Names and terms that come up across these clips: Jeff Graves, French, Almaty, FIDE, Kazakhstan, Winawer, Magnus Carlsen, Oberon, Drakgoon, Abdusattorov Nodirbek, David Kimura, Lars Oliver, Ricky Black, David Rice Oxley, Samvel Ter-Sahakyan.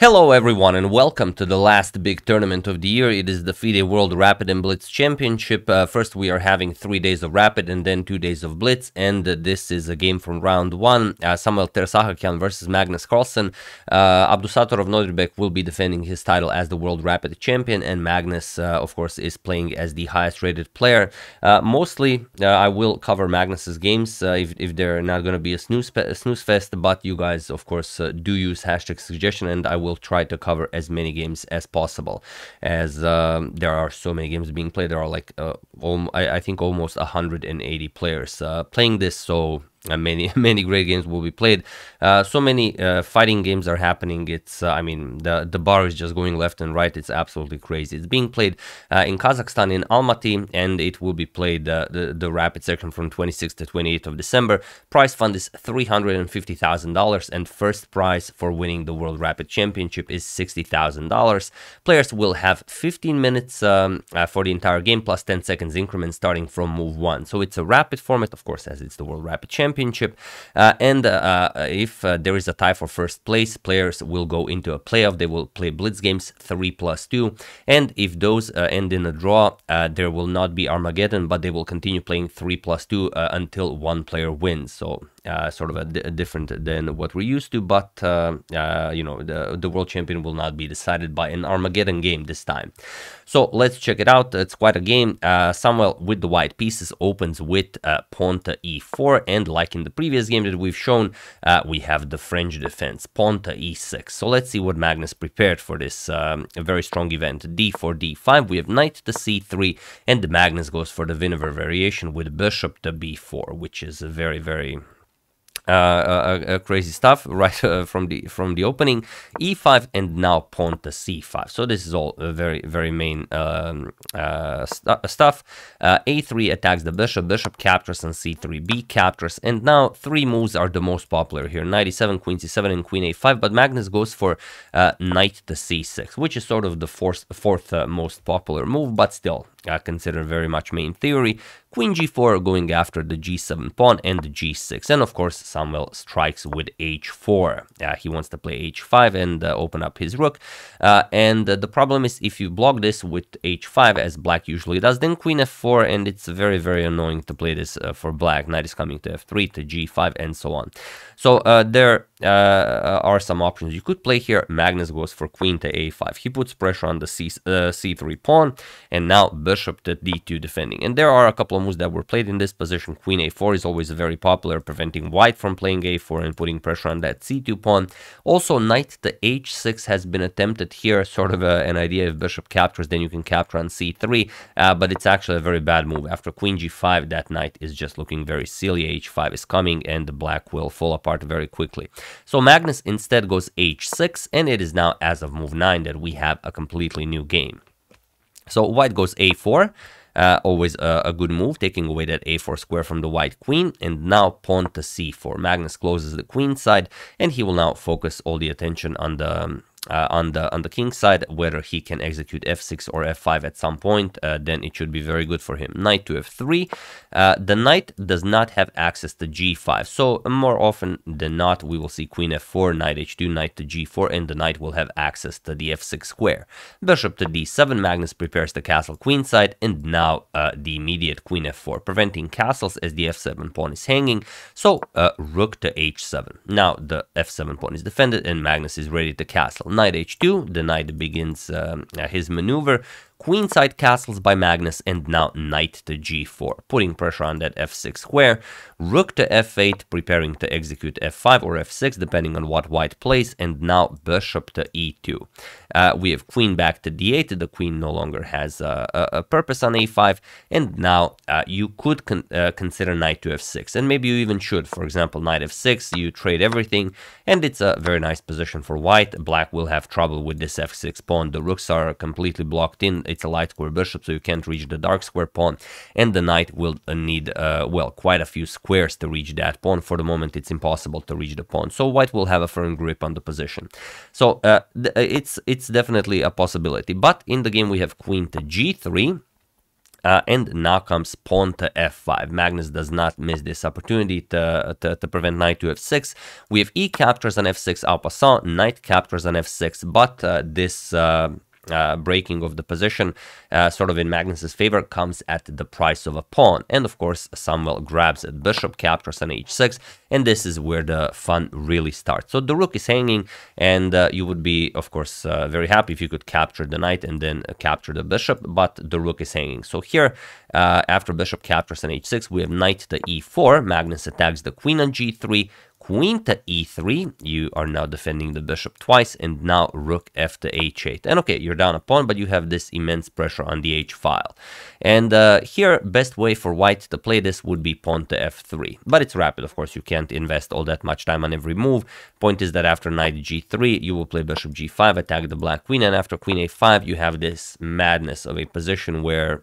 Hello everyone and welcome to the last big tournament of the year. It is the FIDE World Rapid and Blitz Championship. First we are having 3 days of Rapid and then 2 days of Blitz, and this is a game from round one. Samvel Ter-Sahakyan versus Magnus Carlsen. Abdusattorov Nodirbek will be defending his title as the World Rapid Champion, and Magnus of course is playing as the highest rated player. Mostly I will cover Magnus's games if they're not going to be a snooze fest, but you guys of course do use hashtag suggestion, and I will try to cover as many games as possible, as there are so many games being played. There are like I think almost 180 players playing this, so many great games will be played. So many fighting games are happening. It's I mean, the bar is just going left and right. It's absolutely crazy. It's being played in Kazakhstan, in Almaty, and it will be played the rapid section from 26th to 28th of December. Prize fund is $350,000, and first prize for winning the World Rapid Championship is $60,000. Players will have 15 minutes for the entire game, plus 10 seconds increments starting from move 1. So it's a rapid format, of course, as it's the World Rapid Championship. If there is a tie for first place, players will go into a playoff. They will play blitz games 3 plus 2, and if those end in a draw, there will not be Armageddon, but they will continue playing 3 plus 2 until one player wins. So sort of a different than what we're used to, but you know, the world champion will not be decided by an Armageddon game this time. So let's check it out. It's quite a game. Samvel with the white pieces opens with pawn to e4, and like in the previous game that we've shown, we have the French defense, pawn to e6. So let's see what Magnus prepared for this very strong event. d4, d5, we have knight to c3, and Magnus goes for the Winawer variation with bishop to b4, which is a very, very... crazy stuff right from the opening. E5, and now pawn to c5. So this is all very, very main stuff. A3 attacks the bishop. Bishop captures and c3. B captures, and now three moves are the most popular here: knight e7, queen c7, and queen a5. But Magnus goes for knight to c6, which is sort of the fourth most popular move, but still considered very much main theory. Queen g4 going after the g7 pawn and the g6, and of course Samvel strikes with h4. He wants to play h5 and open up his rook, and the problem is if you block this with h5, as black usually does, then queen f4, and it's very, very annoying to play this for black. Knight is coming to f3, to g5, and so on. So there are some options you could play here. Magnus goes for queen to a5. He puts pressure on the c3 pawn, and now bishop to d2 defending, and there are a couple of moves that were played in this position. Queen a4 is always very popular, preventing white from playing a4 and putting pressure on that c2 pawn. Also knight to h6 has been attempted here, sort of an idea if bishop captures then you can capture on c3, but it's actually a very bad move. After queen g5, that knight is just looking very silly. h5 is coming, and the black will fall apart very quickly. So Magnus instead goes h6, and it is now, as of move 9, that we have a completely new game. So white goes a4. Always a good move, taking away that a4 square from the white queen, and now pawn to c4. Magnus closes the queen side, and he will now focus all the attention on the king side. Whether he can execute f6 or f5 at some point, then it should be very good for him. Knight to f3. The knight does not have access to g5, so more often than not we will see queen f4, knight h2, knight to g4, and the knight will have access to the f6 square. Bishop to d7. Magnus prepares the castle queen side, and now the immediate queen f4, preventing castles as the f7 pawn is hanging. So rook to h7. Now the f7 pawn is defended, and Magnus is ready to castle. Knight h2, the knight begins his maneuver. Queenside castles by Magnus, and now knight to g4, putting pressure on that f6 square. Rook to f8, preparing to execute f5 or f6, depending on what white plays, and now bishop to e2. We have queen back to d8. The queen no longer has a purpose on a5, and now you could consider knight to f6, and maybe you even should. For example, knight f6, you trade everything, and it's a very nice position for white. Black will have trouble with this f6 pawn. The rooks are completely blocked in. It's a light square bishop, so you can't reach the dark square pawn, and the knight will need, well, quite a few squares to reach that pawn. For the moment, it's impossible to reach the pawn, so white will have a firm grip on the position. So it's definitely a possibility, but in the game we have queen to g3, And now comes pawn to f5. Magnus does not miss this opportunity to prevent knight to f6. We have e captures on f6 au passant, knight captures on f6, but this breaking of the position sort of in Magnus's favor comes at the price of a pawn, and of course Samvel grabs it. Bishop captures on h6, and this is where the fun really starts. So the rook is hanging, and you would be of course very happy if you could capture the knight and then capture the bishop, but the rook is hanging. So here after bishop captures on h6, we have knight to e4. Magnus attacks the queen on g3, queen to e3, you are now defending the bishop twice, and now rook f to h8. And okay, you're down a pawn, but you have this immense pressure on the h file. And here, best way for white to play this would be pawn to f3. But it's rapid, of course, you can't invest all that much time on every move. Point is that after knight g3, you will play bishop g5, attack the black queen, and after queen a5, you have this madness of a position where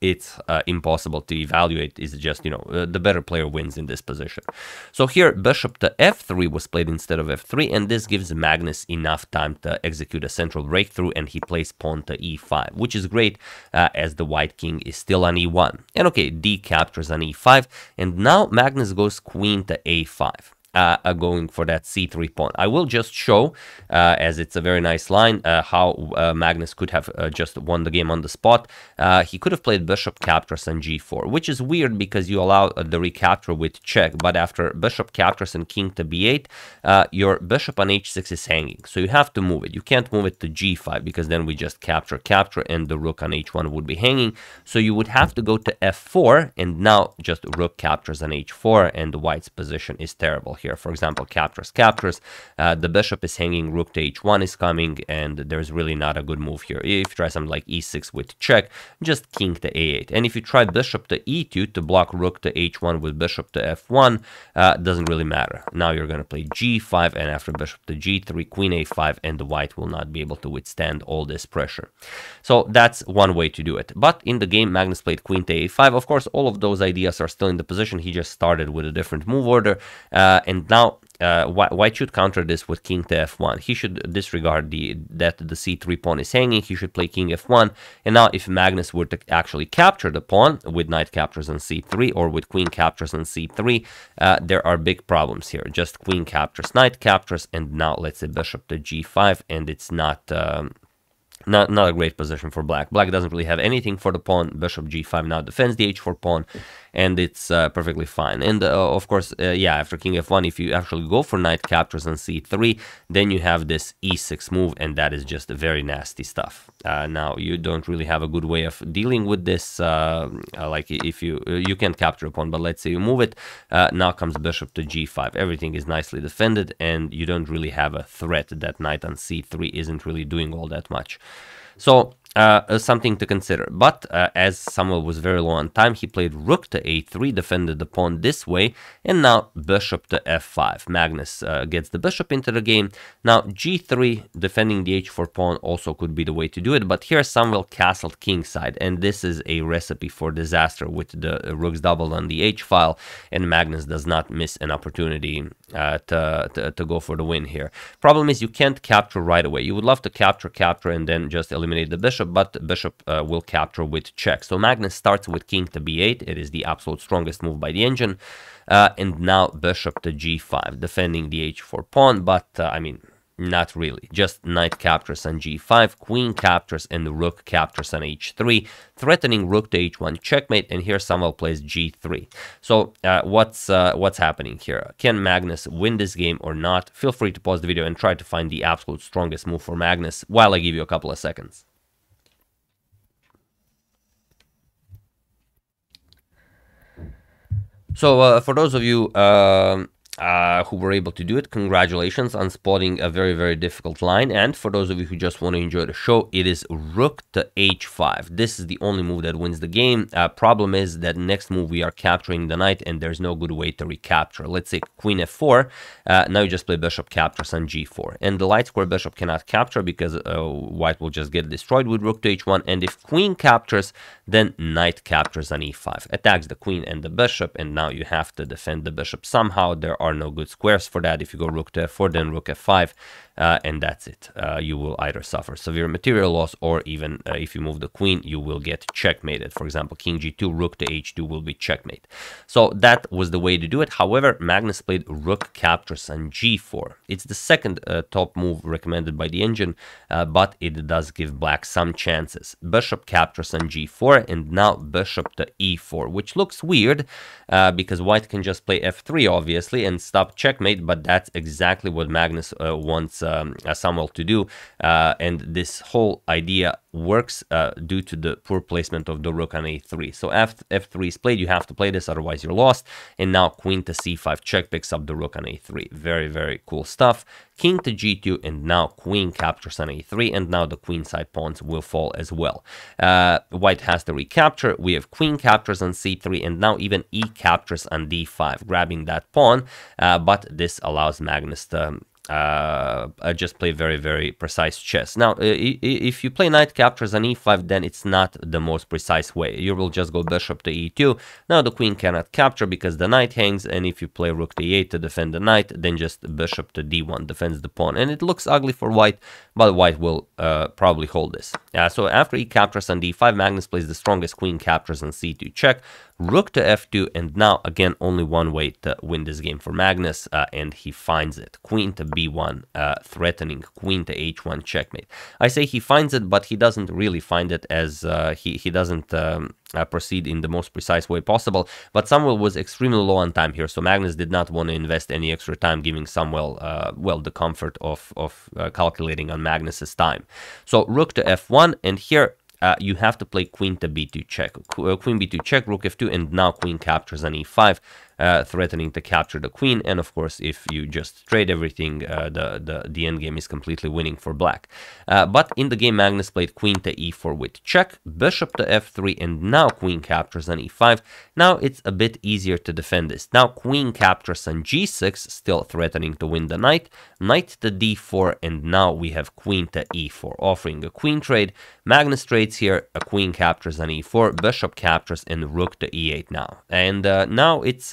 it's impossible to evaluate. Is just, you know, the better player wins in this position. So here bishop to f3 was played instead of f3, and this gives Magnus enough time to execute a central breakthrough, and he plays pawn to e5, which is great as the white king is still on e1. And okay, d captures on e5, and now Magnus goes queen to a5. Going for that c3 pawn. I will just show, as it's a very nice line, how Magnus could have just won the game on the spot. He could have played bishop captures on g4, which is weird because you allow the recapture with check, but after bishop captures and king to b8, your bishop on h6 is hanging, so you have to move it. You can't move it to g5 because then we just capture, and the rook on h1 would be hanging, so you would have to go to f4, and now just rook captures on h4, and the white's position is terrible here. For example, captures, the bishop is hanging, rook to h1 is coming, and there's really not a good move here. If you try something like e6 with check, just king to a8, and if you try bishop to e2 to block rook to h1 with bishop to f1, doesn't really matter. Now you're going to play g5, and after bishop to g3, queen a5, and the white will not be able to withstand all this pressure. So that's one way to do it. But in the game, Magnus played queen to a5. Of course, all of those ideas are still in the position. He just started with a different move order, and now white should counter this with king to f1. He should disregard that the c3 pawn is hanging. He should play king f1. And now if Magnus were to actually capture the pawn with knight captures on c3 or with queen captures on c3, there are big problems here. Just queen captures, knight captures, and now let's say bishop to g5, and it's not a great position for black. Black doesn't really have anything for the pawn. Bishop g5 now defends the h4 pawn, and it's perfectly fine. And of course, yeah, after king f1, if you actually go for knight captures on c3, then you have this e6 move, and that is just very nasty stuff. Now you don't really have a good way of dealing with this. Like if you can't capture a pawn, but let's say you move it. Now comes bishop to g5. Everything is nicely defended, and you don't really have a threat. That knight on c3 isn't really doing all that much. So something to consider. But as Samvel was very low on time, he played rook to a3, defended the pawn this way, and now bishop to f5. Magnus gets the bishop into the game. Now g3, defending the h4 pawn also could be the way to do it, but here Samvel castled kingside, and this is a recipe for disaster with the rooks doubled on the h file, and Magnus does not miss an opportunity to go for the win here. Problem is you can't capture right away. You would love to capture, and then just eliminate the bishop, but bishop will capture with check. So Magnus starts with king to b8. It is the absolute strongest move by the engine. And now bishop to g5, defending the h4 pawn, but I mean, not really. Just knight captures on g5, queen captures, and the rook captures on h3, threatening rook to h1 checkmate, and here Samvel plays g3. So what's happening here? Can Magnus win this game or not? Feel free to pause the video and try to find the absolute strongest move for Magnus while I give you a couple of seconds. So for those of you who were able to do it, congratulations on spotting a very, very difficult line. And for those of you who just want to enjoy the show, it is rook to h5. This is the only move that wins the game. Problem is that next move we are capturing the knight, and there's no good way to recapture. Let's say queen f4. Now you just play bishop captures on g4, and the light square bishop cannot capture because white will just get destroyed with rook to h1. And if queen captures, then knight captures on e5, attacks the queen and the bishop, and now you have to defend the bishop somehow. There are no good squares for that. If you go rook to f4, then rook f5, and that's it. You will either suffer severe material loss, or even if you move the queen, you will get checkmated. For example, king g2, rook to h2 will be checkmate. So that was the way to do it. However, Magnus played rook captures on g4. It's the second top move recommended by the engine, but it does give black some chances. Bishop captures on g4, and now bishop to e4, which looks weird because white can just play f3, obviously, and stop checkmate, but that's exactly what Magnus wants Samuel to do, and this whole idea works due to the poor placement of the rook on a3. So f3 is played. You have to play this, otherwise you're lost. And now queen to c5 check picks up the rook on a3. Very, very cool stuff. King to g2, and now queen captures on a3, and now the queenside pawns will fall as well. White has to recapture. We have queen captures on c3, and now even e captures on d5, grabbing that pawn, but this allows Magnus to just play very, very precise chess. Now, if you play knight captures on e5, then it's not the most precise way. You will just go bishop to e2. Now the queen cannot capture because the knight hangs, and if you play rook to e8 to defend the knight, then just bishop to d1 defends the pawn. And it looks ugly for white, but white will probably hold this. So after e captures on d5, Magnus plays the strongest queen captures on c2 check, rook to f2, and now again only one way to win this game for Magnus, and he finds it. Queen to b1, threatening queen to h1 checkmate. I say he finds it, but he doesn't really find it, as he doesn't proceed in the most precise way possible. But Samvel was extremely low on time here, so Magnus did not want to invest any extra time, giving Samvel well, the comfort of calculating on Magnus's time. So rook to f1, and here you have to play queen to b2 check, queen b2 check, rook f2, and now queen captures on e5, threatening to capture the queen. And of course, if you just trade everything, the endgame is completely winning for black. But in the game, Magnus played queen to e4 with check, bishop to f3, and now queen captures on e5. Now it's a bit easier to defend this. Now queen captures on g6, still threatening to win the knight, knight to d4, and now we have queen to e4, offering a queen trade. Magnus trades here, a queen captures on e4, bishop captures, and rook to e8 now. And now it's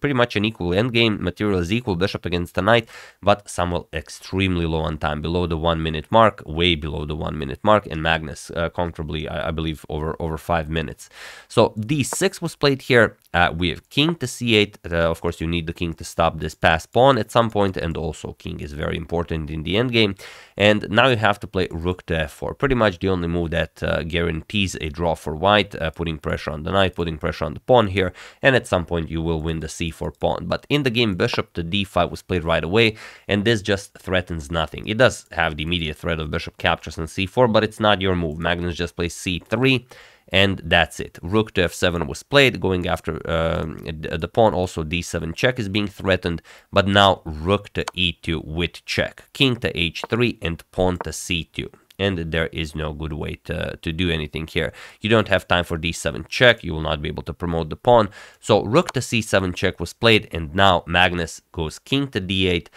pretty much an equal endgame. Material is equal, bishop against the knight, but Samvel extremely low on time, below the 1 minute mark, way below the 1 minute mark, and Magnus comfortably, I believe, over 5 minutes. So d6 was played here. We have king to c8. Of course, you need the king to stop this passed pawn at some point, and also king is very important in the endgame. And now you have to play rook to f4, pretty much the only move that guarantees a draw for white, putting pressure on the knight, putting pressure on the pawn here, and at some point you will win the c4 pawn. But in the game, bishop to d5 was played right away, and this just threatens nothing. It does have the immediate threat of bishop captures on c4, but it's not your move. Magnus just plays c3, and that's it. Rook to f7 was played, going after the pawn. Also d7 check is being threatened, but now rook to e2 with check, king to h3, and pawn to c2. And there is no good way to do anything here. You don't have time for d7 check. You will not be able to promote the pawn. So rook to c7 check was played, and now Magnus goes king to d8.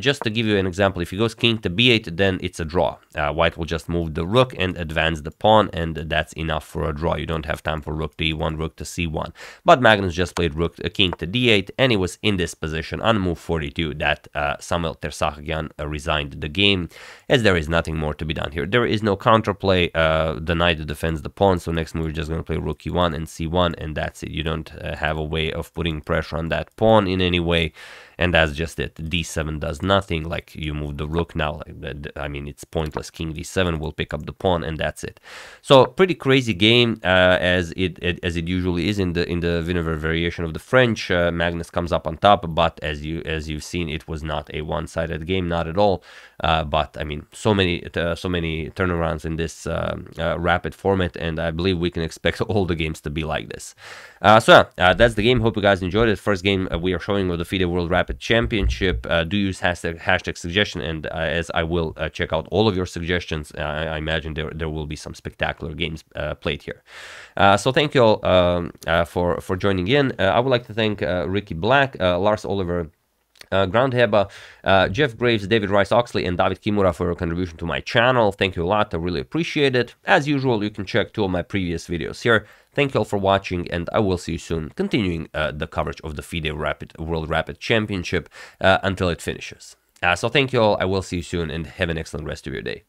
Just to give you an example, if he goes king to b8, then it's a draw. White will just move the rook and advance the pawn, and that's enough for a draw. You don't have time for rook to e1, rook to c1. But Magnus just played rook king to d8, and he was in this position on move 42 that Samvel Ter-Sahakyan resigned the game, as there is nothing more to be done here. There is no counterplay. The knight defends the pawn, so next move you're just going to play rook e1 and c1, and that's it. You don't have a way of putting pressure on that pawn in any way, and that's just it. d7 does nothing. Like, you move the rook now, like, I mean, it's pointless. King d7 will pick up the pawn, and that's it. So pretty crazy game, as it usually is in the Winawer variation of the French. Magnus comes up on top, but as you've seen, it was not a one-sided game, not at all. But I mean, so many turnarounds in this rapid format, and I believe we can expect all the games to be like this. So that's the game. Hope you guys enjoyed it. First game we are showing of the FIDE World Rapid Championship. Do use hashtag suggestion, and as I will check out all of your suggestions, I imagine there will be some spectacular games played here. So thank you all for joining in. I would like to thank Ricky Black, Lars Oliver, Groundheba, Jeff Graves, David Rice Oxley, and David Kimura for your contribution to my channel. Thank you a lot. I really appreciate it. As usual, you can check two of my previous videos here. Thank you all for watching, and I will see you soon, continuing the coverage of the FIDE World Rapid Championship until it finishes. So thank you all. I will see you soon and have an excellent rest of your day.